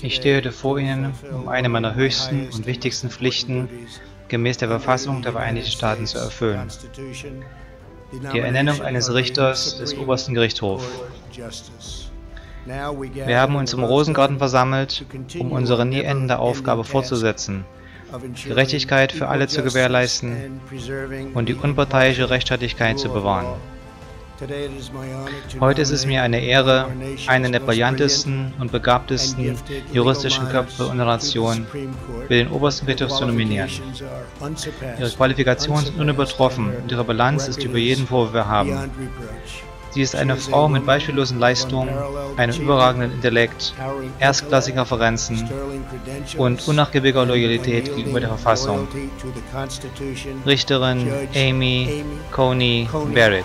Ich stehe vor Ihnen, um eine meiner höchsten und wichtigsten Pflichten gemäß der Verfassung der Vereinigten Staaten zu erfüllen: die Ernennung eines Richters des Obersten Gerichtshofs. Wir haben uns im Rosengarten versammelt, um unsere nie endende Aufgabe fortzusetzen, Gerechtigkeit für alle zu gewährleisten und die unparteiische Rechtsstaatlichkeit zu bewahren. Heute ist es mir eine Ehre, einen der brillantesten und begabtesten juristischen Köpfe unserer Nation für den Obersten Gerichtshof zu nominieren. Ihre Qualifikationen sind unübertroffen und ihre Bilanz ist über jeden Vorwurf erhaben. Sie ist eine Frau mit beispiellosen Leistungen, einem überragenden Intellekt, erstklassigen Referenzen und unnachgiebiger Loyalität gegenüber der Verfassung. Richterin Amy Coney Barrett.